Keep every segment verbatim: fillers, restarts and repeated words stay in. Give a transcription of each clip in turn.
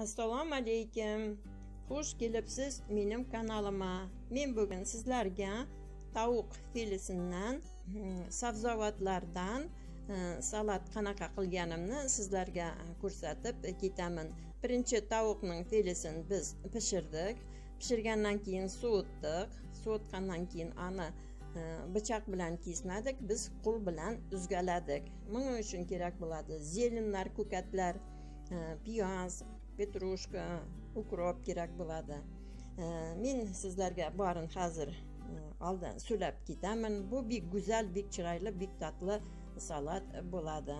Assalomu alaykum. Xush kelibsiz benim kanalıma. Men bugün sizlarga tavuq filisinden, sabzavotlardan salat qanaqa qilganimni sizlarga ko'rsatib ketaman. Birinchi tavuqning filisini biz pishirdik. Pishirgandan keyin so'tdik. So'tgandan keyin ana bıçak bilan kesmadik, biz qo'l bilan uzgaladik. Buning uchun kerak bo'ladi zelenlar, ko'katlar, piyoz, petrushka, ukrop kerak bo'ladi. Men sizlarga barin hazır aldan söylab ketaman. Bu bir güzel, bir çıraylı, bir tatlı salat bo'ladi.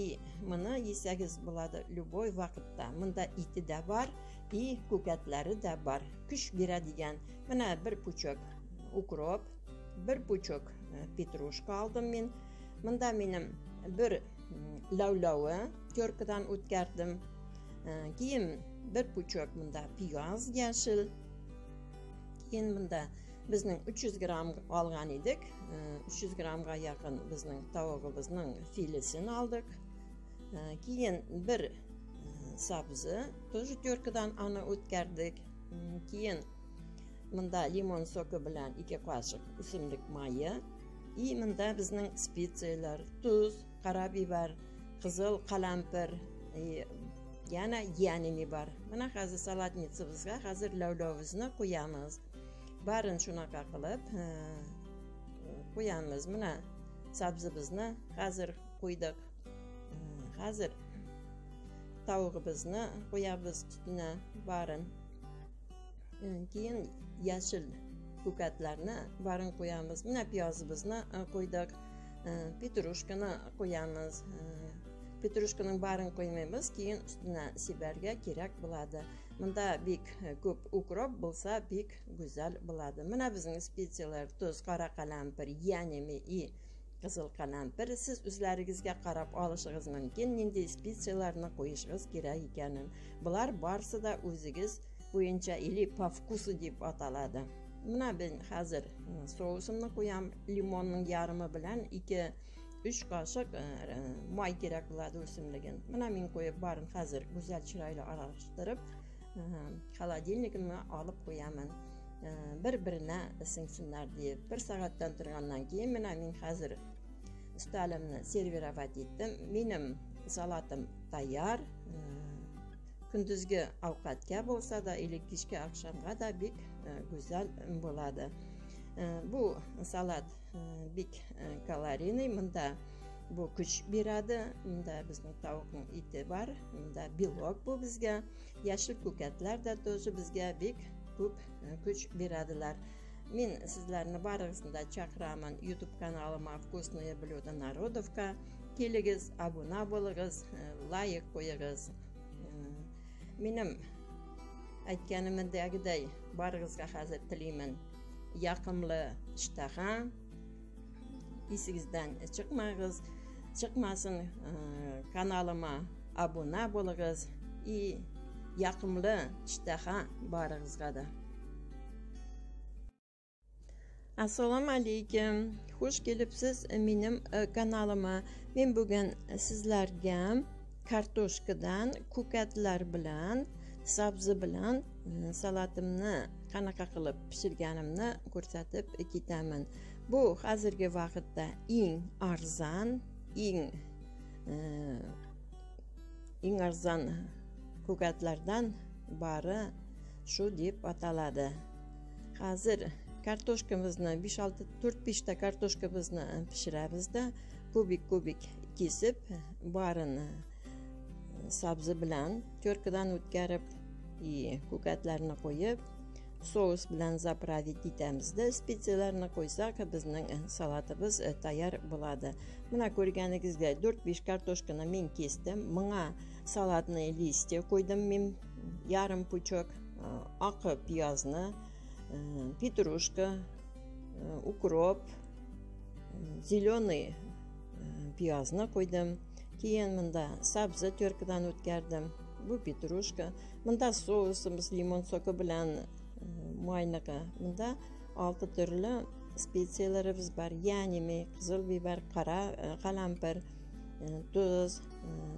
И buni yesangiz bo'ladi любой vaqtda. Bunda iti de var, и ko'katlari de var. Kuch beradigan. Mana bir puchok ukrop, bir puchok petrushka aldım men. Bunda menim bir lavlavi ko'rkidan o'tkardim. Keyin bir puchok bunda piyoz yashil. Keyin bunda bizning uch yuz gramm olgan edik. uch yuz grammga yaqin bizning tavuqimizning filisini oldik. Keyin bir sabzi, to'g'ri ko'rkidan ana o'tkardik. Keyin bunda limon soki bilan ikki qoshiq o'simlik mayi. И мында bizning spetsiyalar, tuz, qarabivar, qizil qalampir, yana yanini bor. Mana hozir salatnitsimizga hozir lavlovimizni qo'yamiz. Barin shunaqa qilib qo'yamiz. Mana sabzimizni hozir qo'ydik. Hozir tavuqimizni qo'yamiz tutuna barin. Keyin yashil ko'katlarni barin qo'yamiz. Mana piyozimizni qo'ydik. Petrushkani qo'yamiz. Petrushkaning barin qo'ymaymiz, keyin ustuna sebarga kerak bo'ladi. Bunda bek ko'p ukrop bo'lsa, bek go'zal bo'ladi. Mana bizning spetsiyalar, tuz, qora qalampir, yanimi i qizil qalampir. Siz o'zlaringizga qarab olishingiz mumkin, qanday spetsiyalarni qo'yishingiz kerak ekanini. Bular barsida o'zingiz bo'yincha или по вкусу deb ataladi. Mana ben hazır sousumni qo'yam, limonning yarimi bilan ikki uch qoshiq moy kerak bo'ladi o'simligin. Mana men qo'yib barin hazır go'zal chiroyli aralashtirib, xolodilnikimga olib qo'yaman. Bir-birina sinsinlar deb bir soatdan turgandan keyin mana men hazır ustalimni servirovat etdim. Menim salatim tayyor. Kunduzgi ovqatga bo'lsa-da, или kechki oqshomga da bek go'zal bo'ladi. Bu salat bek kaloriyli, bunda bu kuch beradi. Bunda bizning tovuqning eti bor, bunda belok bu bizga. Yashil ko'katlar da to'zi bizga bek ko'p kuch beradilar. Men sizlarni barchasini chaqiraman YouTube kanalıma Vkusnoye Blюдо Народовка. Keligiz, obuna bo'lingiz, layik qo'yingiz. Menim aytganimdagiday barg'izga hazır tilayman. Yaqimli ishtaha, esingizdan chiqmag'iz, chiqmasin. Kanalıma obuna bo'lingiz i yaqimli ishtaha barg'izga da. Assalomu alaykum. Xush kelibsiz menim kanalıma. Men bugun sizlarga kartoshkadan, ko'katlar bilan, sabzi bilan salatimni qanaqa qilib pishirganimni ko'rsatib ketaman. Bu hozirgi vaqtda eng arzon, eng eng arzon ko'katlardan bari shu deb ataladi. Hozir kartoshkamizni besh olti to'rt besh ta kartoshkamizni pishiramizda, kubik-kubik kesib, barini sabzi bilan ko'rkidan o'tkarib i ko'katlarni qo'yib, sous bilan zapravit etamizda. Spetsiyalarni qo'ysak, bizning salatimiz tayyor bo'ladi. Mana ko'rganingizga to'rt besh kartoshkani men kesdim. Menga salatni listiy qo'ydim men, yarim puchok oq piyozni, petrushka, ukrop, zeleniy piyozni qo'ydim. Keyin bunda sabzi ko'rkidan o'tkardim. Bu petrushka. Bunda sousimiz limon soki bilan moyniga. Bunda olti turli spetsiyalarimiz bor. Yanimi, qizil bibar, qora qalampir, tuz,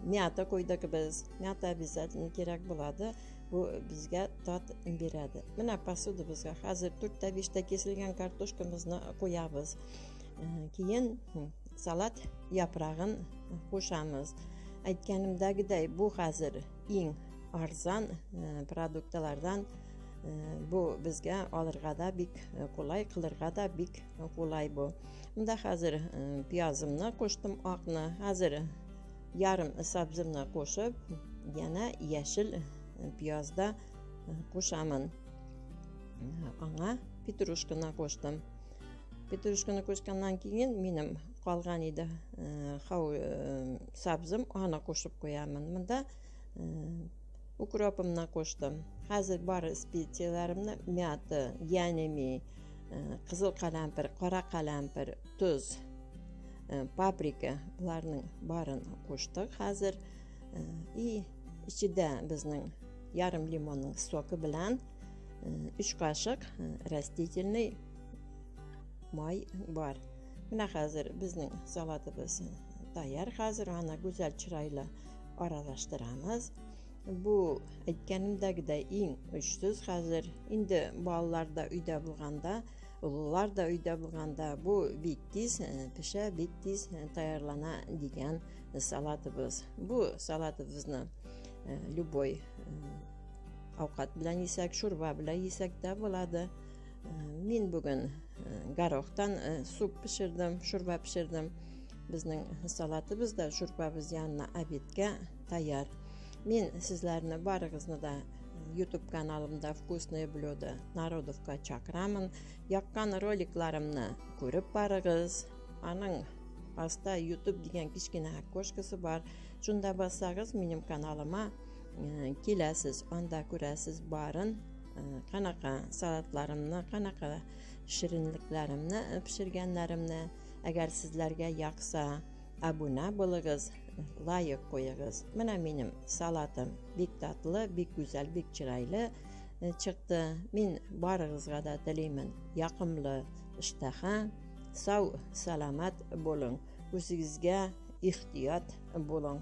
miyata koyduk biz. Miyata bizatni kerak bo'ladi. Bu bizga tat beradi. Mana pasudimizga hazır to'rt ta besh ta kesilgan kartoshkamizni qo'yamiz. Keyin salat yaprog'ini qo'shamiz. Aytganimdagiday bu hazır eng arzon produktlardan. Bu bizga olirg'ada bik qulay, qilirg'ada bik qulay bu. Bunda hazır piyozimni qo'shdim, oqni, hazır yarim sabzimni qo'shib, yana yashil piyozda qo'shaman. Ona petrushkani qo'shdim. Petrushkani qo'shgandan keyin menim qolgan edi xov sabzim, ona qo'shib qo'yaman. Bunda ukropimni qo'shdim. Hazır bari spetsiyalarimni, miyati, yanemi, qizil qalampir, qora qalampir, tuz, paprika, bularning barini qo'shdik hazır. I ichida bizning yarim limonning soki bilan uch qoshiq rastительный moy bor. Mana hazır bizning salatimiz tayyor. Hazır ana go'zal chiroyli aralashtiramiz. Bu aytganimdagiday eng uchsiz hazır. Endi bolalarda uyda bo'lganda, ularda uyda bo'lganda bu bek tez pisha, bek tez tayyorlana degan salatimiz. Bu salatimizni любой ovqat bilan yesak, shurba bilan yesak da bo'ladi. Men bugun garoqdan sup pishirdim, shurba pishirdim. Bizning salatimizda shurbamiz yanna abetga tayyor. Men sizlarni barig'izni da YouTube kanalimda Vkusnaya Bloda Narodovga chaqiraman. Yoqqan roliklarimni ko'rib barig'iz. Aning pastda YouTube degan kichkina akkoshkasi bor. Shunda bossag'iz mening kanalima kelasiz. Onda ko'rasiz barin qanaqa salatlarimni, qanaqa shirinliklarimni pishirganlarimni. Agar sizlarga yoqsa, abuna bo'lingiz. Layık qo'yingiz. Mana menim salatim bek tatlı, bek güzel, bek çiraylı çıktı. Men barig'izga da tilayman yoqimli, ishtaha, sog' salomat bo'ling. O'zingizga ehtiyot bo'ling.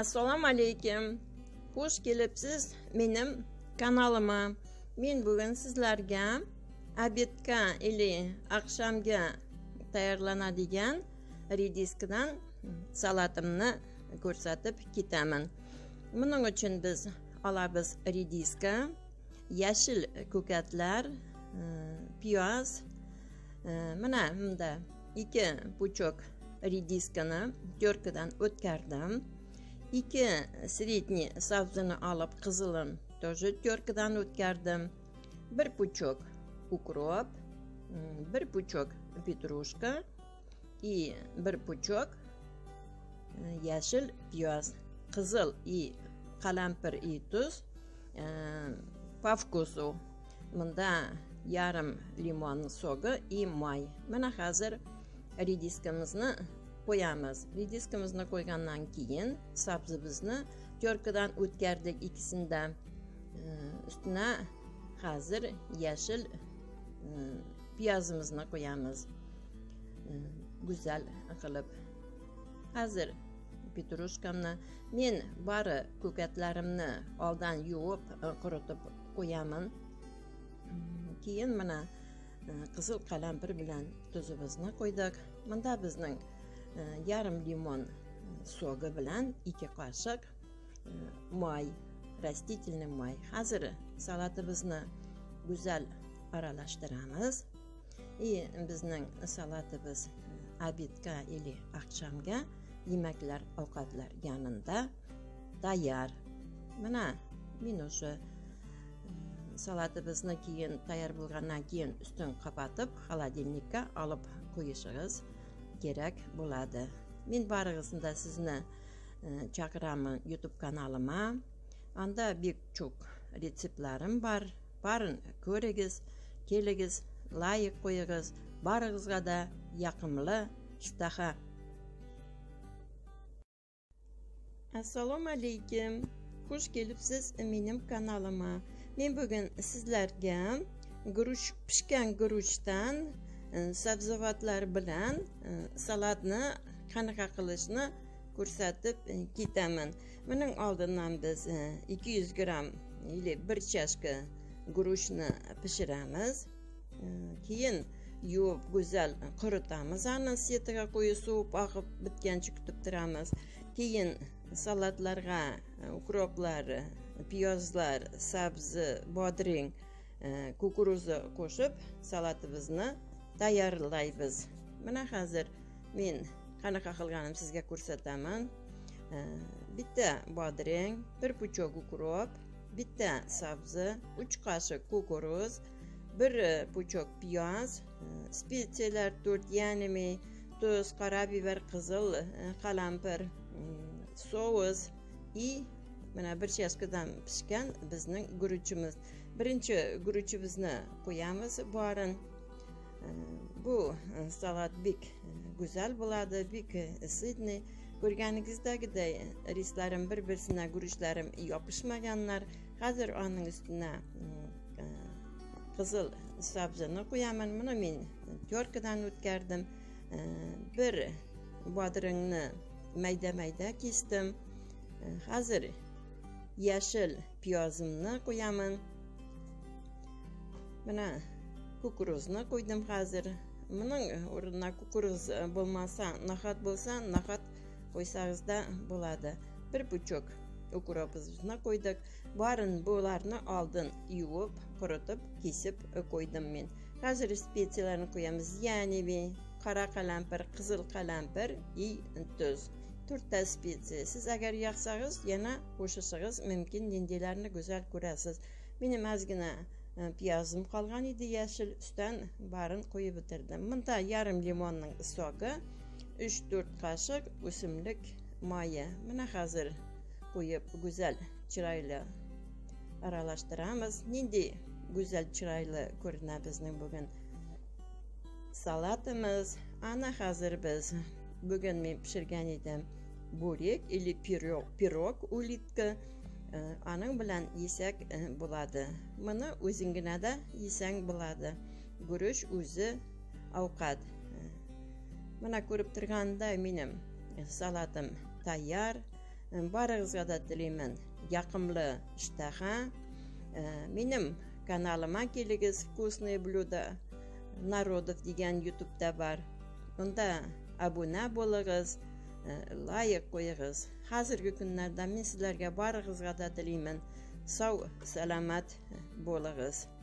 Assalomu alaykum. Xush kelibsiz menim kanalıma. Men bugün sizlarga obedga yoki oqshomga tayyorlanadigan rediskadan salatimni ko'rsatib ketaman. Buning uchun biz olamiz rediska, yashil ko'katlar, piyoz. Mana bunda ikki puchok rediskani terkadan o'tkardim. ikki sredniy sabzini olib, qizilini to'g'ri terkadan o'tkardim. bir puchok укроп, bir пучок петрушка и bir пучок яшил пиёз, qizil и qalampir и tuz по вкусу. Bunda yarim limon sogi и moy. Mana hazır rediskamizni qo'yamiz. Rediskamizni qo'ygandan keyin sabzimizni terkadan o'tkardik ikkisinda. Üstüne hazır yeşil piyozimizni qo'yamiz. Güzel qilib. Hazır petrushkamni. Men bari ko'katlarimni oldin yuvib, quritib qo'yaman. Keyin mana qizil qalampir bilan tuzimizni qo'ydik. Bunda bizning yarim limon sogi bilan ikki qoshiq moy, rastительный moy. Hazır salatimizni güzel aralashtiramiz. И bizning salatimiz obedga yoki oqshomga yemekler, ovqatlar yanında tayyor. Mana men o'sha salatimizni keyin tayyor bo'lgandan keyin ustini qapatib, xolodilnikka olib qo'yishingiz kerak bo'ladi. Men barig'isida sizni chaqiraman YouTube kanalıma. Anda bir çok retseptlarim bor. Barin ko'ringiz, keligiz, layık qo'yingiz, barig'izga da yoqimli ishtaha. Assalomu alaykum. Xush kelibsiz mening kanalıma. Men bugün sizlarga guruch pishgan guruchdan sabzavotlar bilan salatni qanaqa qilishni ko'rsatib ketaman. Buning oldindan biz ikki yuz gramm yoki bir chashka guruchni pishiramiz. Keyin yuvib go'zal quritamiz. Anasiyatiga qo'yib suvib oqib bitgancha kutib turamiz. Keyin salatlarga ukroplar, piyozlar, sabzi, bodring, kukuruza qo'shib salatimizni tayyorlaymiz. Mana hozir men qanaqa qilganim sizga ko'rsataman. Bitta bodring, bir puchoq ukrop, bitta sabzi, uch qoshiq kukuruz, bir puchoq piyoz, spetsiyalar to'rt yanimi, tuz, qarabiber, qizil qalampir, sous i mana bir chashkadan pishgan bizning guruchimiz. Birinchi guruchimizni qo'yamiz. Borin bu salat bek go'zal bo'ladi, bek sidni. Ko'rganingizdagidek rislarim bir-birsina guruchlarim yopishmaganlar. Hozir uning üstüne qizil sabzini qo'yaman. Buni men tortkadan o'tkazdim. Bir bodringni mayda-mayda kesdim. Hozir yashil piyozimni qo'yaman. Mana kukuruzni qo'ydim hozir. Mening o'rnida kukuruz bo'lmasa, nahot bo'lsa, nahot qo'ysangizda bo'ladi. Bir puchoq ukurobimizni qo'ydik. Barin bularni oldin yuvib, quritib, kesib qo'ydim men. Hozir spetsiyalarni qo'yamiz. Ya'ni qora qalampir, qizil qalampir va tuz. to'rtta spetsiya. Siz agar yoqsangiz yana qo'shishingiz mumkin. Nendelarni go'zal ko'rasiz. Meni mazgina piyozim qolgan edi, yashil, ustidan barin qo'yib bitirdim. Munda yarim limonning isoqi, uch to'rt qoshiq o'simlik moyi. Mana hozir qo'yib go'zal, chiroyli aralashtiramiz. Nendi go'zal, chiroyli ko'rinadi bizning bugun salatimiz. Ana hozir biz bugun men pishirgan edim bo'rek yoki pirog, pirog ulitka. Aning bilan yesak bo'ladi. Buni o'zingizda yesang bo'ladi. Guruch o'zi ovqat. Mana ko'rib turganda mening salatim tayyor. Barchangizga tilayman yoqimli ishtaha. Mening kanalimga kelingiz. Вкусные блюда народов degan YouTube'da bor. Unda abuna bo'lingiz, layık qo'yingiz. Hozirgi kunlarda men sizlarga barchangizga tilayman. Sog' salomat bo'lingiz.